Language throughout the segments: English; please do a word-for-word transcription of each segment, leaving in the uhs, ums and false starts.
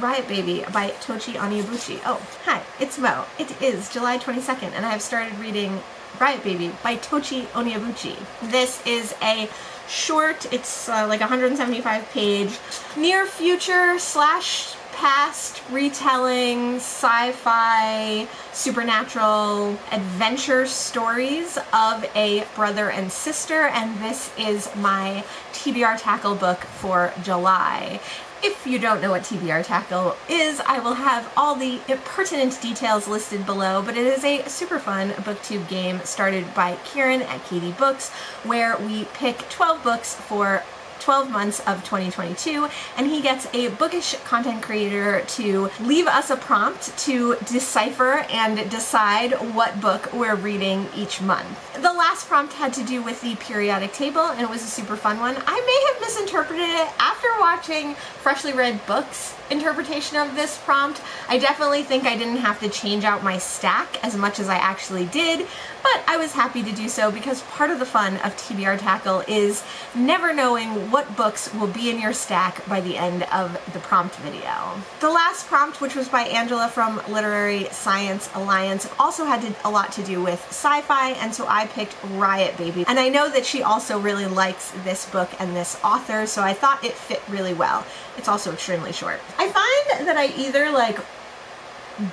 Riot Baby by Tochi Onyebuchi. Oh, hi, it's Mo. It is July twenty-second, and I have started reading Riot Baby by Tochi Onyebuchi. This is a short, it's uh, like one hundred seventy-five page, near future slash past retelling, sci-fi, supernatural adventure stories of a brother and sister, and this is my T B R Tackle book for July. If you don't know what T B R Tackle is, I will have all the pertinent details listed below, but it is a super fun booktube game started by Kieran at K D Books, where we pick twelve books for twelve months of twenty twenty-two, and he gets a bookish content creator to leave us a prompt to decipher and decide what book we're reading each month. The last prompt had to do with the periodic table, and it was a super fun one. I may have misinterpreted it after watching Freshly Read Books' interpretation of this prompt. I definitely think I didn't have to change out my stack as much as I actually did, but I was happy to do so because part of the fun of T B R Tackle is never knowing what books will be in your stack by the end of the prompt video. The last prompt, which was by Angela from Literary Science Alliance, also had to, a lot to do with sci-fi, and so I picked Riot Baby. And I know that she also really likes this book and this author, so I thought it fit really well. It's also extremely short. I find that I either like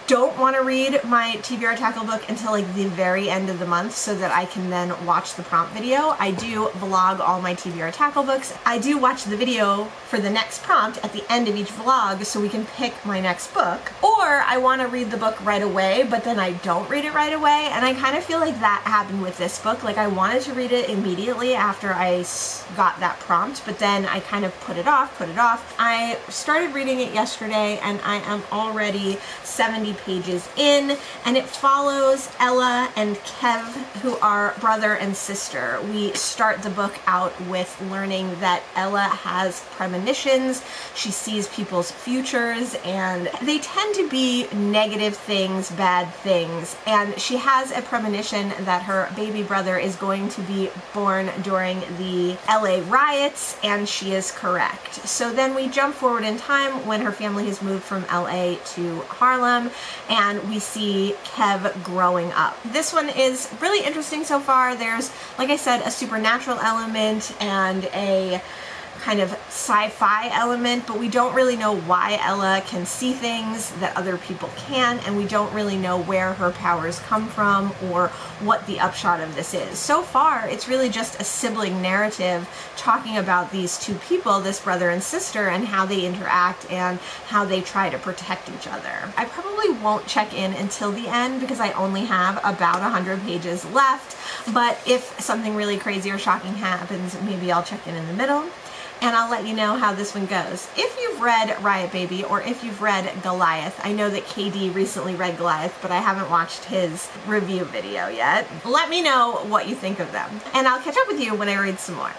don't want to read my T B R Tackle book until like the very end of the month so that I can then watch the prompt video. I do vlog all my T B R Tackle books. I do watch the video for the next prompt at the end of each vlog so we can pick my next book. Or I want to read the book right away, but then I don't read it right away, and I kind of feel like that happened with this book. Like I wanted to read it immediately after I got that prompt, but then I kind of put it off, put it off. I started reading it yesterday and I am already seven pages in, and it follows Ella and Kev, who are brother and sister. We start the book out with learning that Ella has premonitions. She sees people's futures, and they tend to be negative things, bad things, and she has a premonition that her baby brother is going to be born during the L A riots, and she is correct. So then we jump forward in time when her family has moved from L A to Harlem, and we see Kev growing up. This one is really interesting so far. There's, like I said, a supernatural element and a kind of sci-fi element, but we don't really know why Ella can see things that other people can, and we don't really know where her powers come from or what the upshot of this is. So far, it's really just a sibling narrative talking about these two people, this brother and sister, and how they interact and how they try to protect each other. I probably won't check in until the end because I only have about one hundred pages left, but if something really crazy or shocking happens, maybe I'll check in in the middle. And I'll let you know how this one goes. If you've read Riot Baby or if you've read Goliath, I know that K D recently read Goliath, but I haven't watched his review video yet. Let me know what you think of them, and I'll catch up with you when I read some more.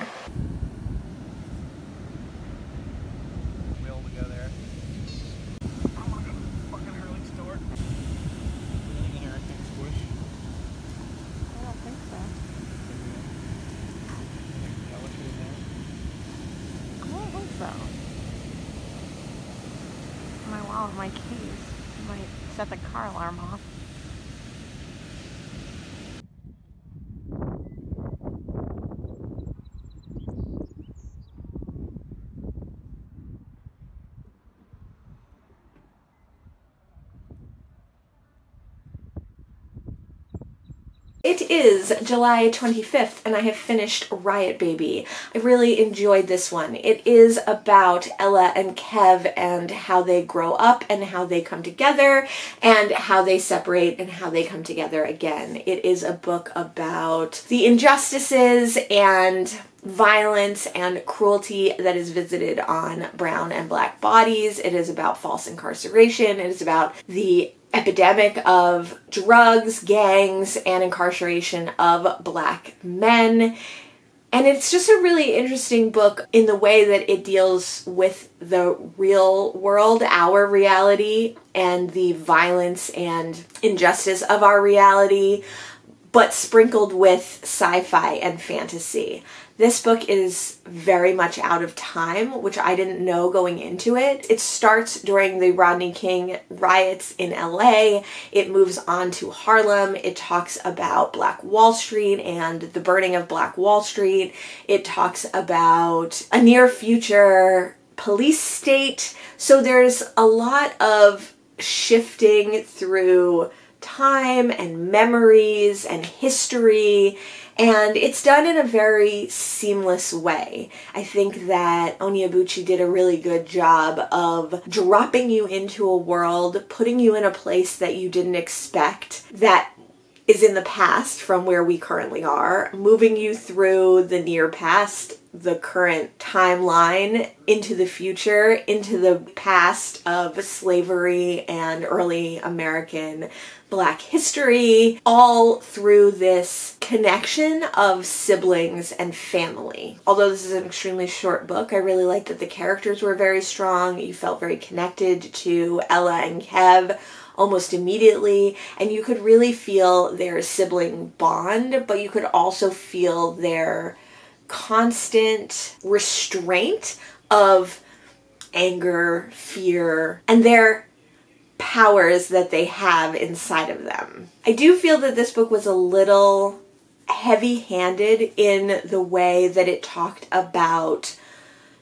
My keys might set the car alarm off. It is July twenty-fifth, and I have finished Riot Baby. I really enjoyed this one. It is about Ella and Kev and how they grow up and how they come together and how they separate and how they come together again. It is a book about the injustices and violence and cruelty that is visited on brown and black bodies. It is about false incarceration. It is about the epidemic of drugs, gangs, and incarceration of black men. And it's just a really interesting book in the way that it deals with the real world, our reality, and the violence and injustice of our reality, but sprinkled with sci-fi and fantasy. This book is very much out of time, which I didn't know going into it. It starts during the Rodney King riots in L A. It moves on to Harlem. It talks about Black Wall Street and the burning of Black Wall Street. It talks about a near future police state. So there's a lot of shifting through time and memories and history, and it's done in a very seamless way. I think that Onyebuchi did a really good job of dropping you into a world, putting you in a place that you didn't expect, that is in the past from where we currently are, moving you through the near past, the current timeline, into the future, into the past of slavery and early American Black history, all through this connection of siblings and family. Although this is an extremely short book, I really liked that the characters were very strong. You felt very connected to Ella and Kev almost immediately, and you could really feel their sibling bond, but you could also feel their constant restraint of anger, fear, and their powers that they have inside of them. I do feel that this book was a little heavy-handed in the way that it talked about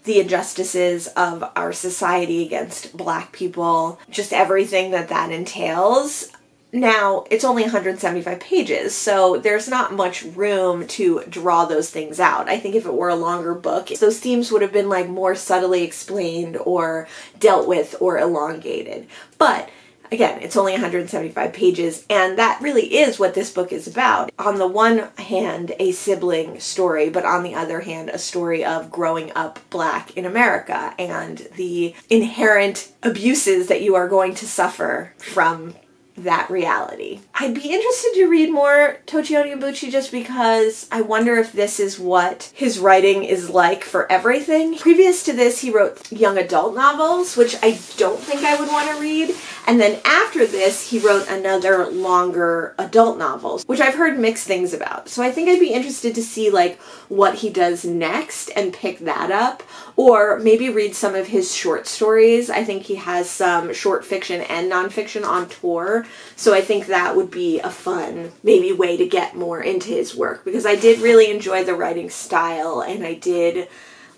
the injustices of our society against Black people, just everything that that entails. Now, it's only one hundred seventy-five pages, so there's not much room to draw those things out. I think if it were a longer book, those themes would have been like more subtly explained or dealt with or elongated. But again, it's only one hundred seventy-five pages, and that really is what this book is about. On the one hand, a sibling story, but on the other hand, a story of growing up Black in America and the inherent abuses that you are going to suffer from that reality. I'd be interested to read more Tochi Onyebuchi just because I wonder if this is what his writing is like for everything. Previous to this, he wrote young adult novels, which I don't think I would want to read. And then after this, he wrote another longer adult novel, which I've heard mixed things about. So I think I'd be interested to see like what he does next and pick that up, or maybe read some of his short stories. I think he has some short fiction and nonfiction on tour. So I think that would be a fun maybe way to get more into his work, because I did really enjoy the writing style, and I did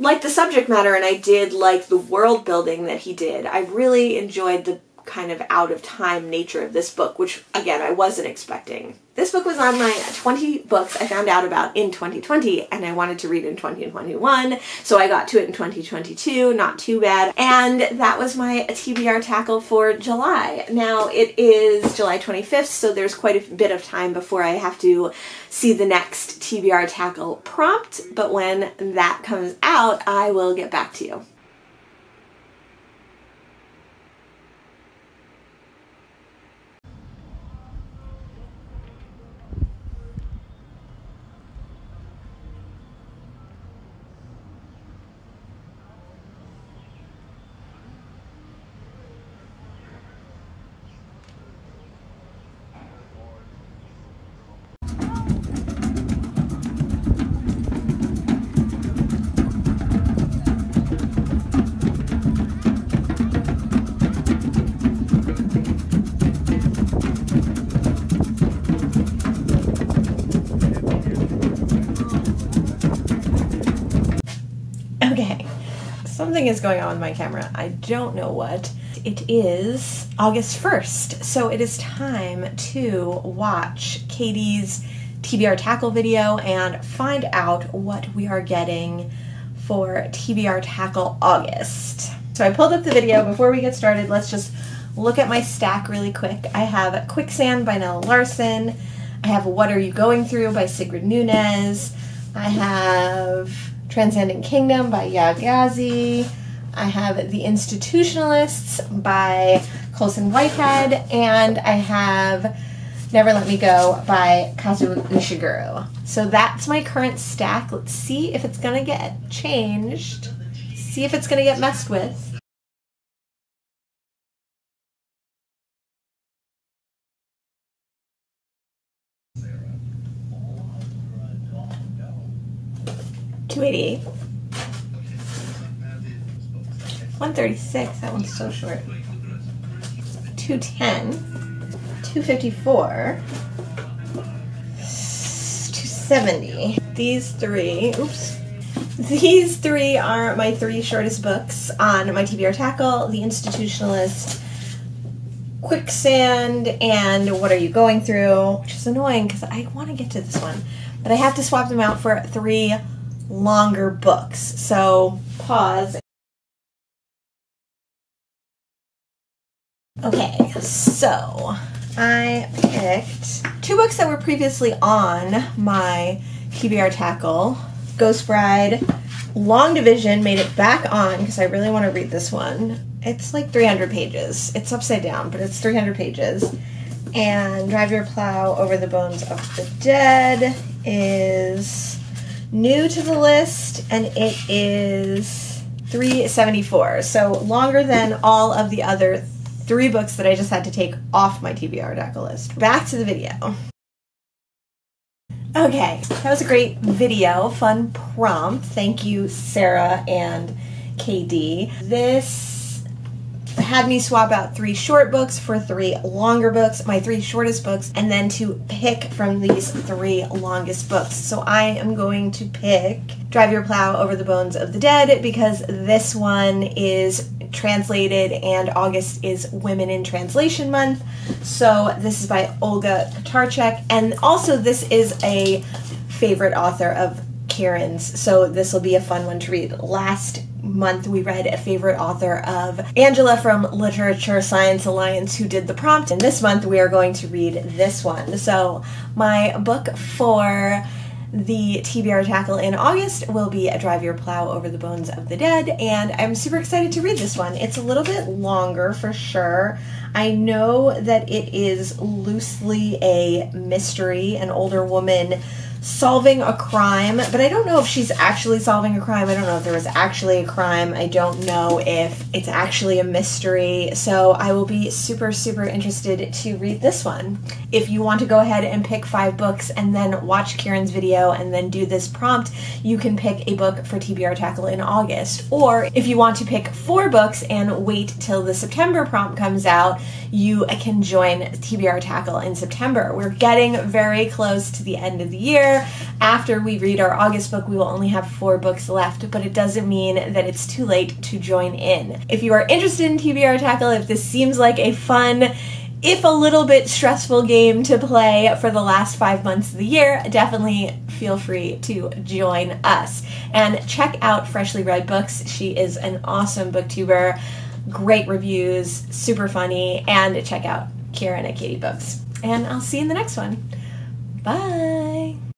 like the subject matter, and I did like the world building that he did. I really enjoyed the kind of out of time nature of this book, which again, I wasn't expecting. This book was on my twenty books I found out about in twenty twenty, and I wanted to read in twenty twenty-one, so I got to it in twenty twenty-two, not too bad. And that was my T B R Tackle for July. Now it is July twenty-fifth, so there's quite a bit of time before I have to see the next T B R Tackle prompt, but when that comes out, I will get back to you. Something is going on with my camera. I don't know what. It is August first, so it is time to watch Katie's T B R Tackle video and find out what we are getting for T B R Tackle August. So I pulled up the video. Before we get started, let's just look at my stack really quick. I have Quicksand by Nella Larson. I have What Are You Going Through by Sigrid Nunez. I have Transcendent Kingdom by Yaa Gyasi. I have The Institutionalists by Colson Whitehead, and I have Never Let Me Go by Kazuo Ishiguro. So that's my current stack. Let's see if it's gonna get changed. See if it's gonna get messed with. two eighty-eight. one thirty-six, that one's so short. two ten. two fifty-four. two seventy. These three, oops. These three are my three shortest books on my T B R Tackle, The Institutionalist, Quicksand, and What Are You Going Through, which is annoying because I want to get to this one, but I have to swap them out for three longer books, so pause. Okay, so I picked two books that were previously on my T B R Tackle. Ghost Bride, Long Division made it back on because I really want to read this one. It's like three hundred pages. It's upside down, but it's three hundred pages. And Drive Your Plow Over the Bones of the Dead is new to the list, and it is three seventy-four. So longer than all of the other three books that I just had to take off my T B R Tackle list. Back to the video. Okay, that was a great video, fun prompt. Thank you, Sarah and K D. This had me swap out three short books for three longer books, my three shortest books, and then to pick from these three longest books. So I am going to pick Drive Your Plow Over the Bones of the Dead because this one is translated and August is Women in Translation Month. So this is by Olga Tokarczuk, and also this is a favorite author of Kieran's, so this will be a fun one to read. Last month we read a favorite author of Angela from Literature Science Alliance who did the prompt, and this month we are going to read this one. So my book for the T B R Tackle in August will be A Drive Your Plow Over the Bones of the Dead, and I'm super excited to read this one. It's a little bit longer for sure. I know that it is loosely a mystery, an older woman solving a crime, but I don't know if she's actually solving a crime. I don't know if there was actually a crime. I don't know if it's actually a mystery. So I will be super, super interested to read this one. If you want to go ahead and pick five books and then watch Kieran's video and then do this prompt, you can pick a book for T B R Tackle in August. Or if you want to pick four books and wait till the September prompt comes out, you can join T B R Tackle in September. We're getting very close to the end of the year. After we read our August book, we will only have four books left, but it doesn't mean that it's too late to join in. If you are interested in T B R Tackle, if this seems like a fun, if a little bit stressful game to play for the last five months of the year, definitely feel free to join us. And check out Freshly Read Books. She is an awesome booktuber, great reviews, super funny, and check out Kieran at K D Books. And I'll see you in the next one. Bye!